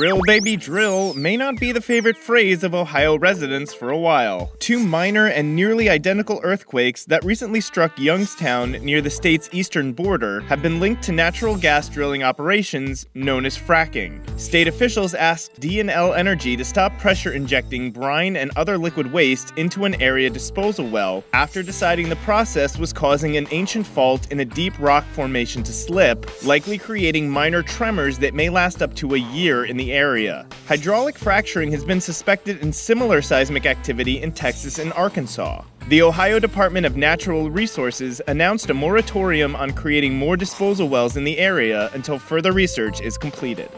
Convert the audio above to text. Drill, baby, drill may not be the favorite phrase of Ohio residents for a while. Two minor and nearly identical earthquakes that recently struck Youngstown near the state's eastern border have been linked to natural gas drilling operations known as fracking. State officials asked D&L Energy to stop pressure injecting brine and other liquid waste into an area disposal well after deciding the process was causing an ancient fault in a deep rock formation to slip, likely creating minor tremors that may last up to a year in the area. Hydraulic fracturing has been suspected in similar seismic activity in Texas and Arkansas. The Ohio Department of Natural Resources announced a moratorium on creating more disposal wells in the area until further research is completed.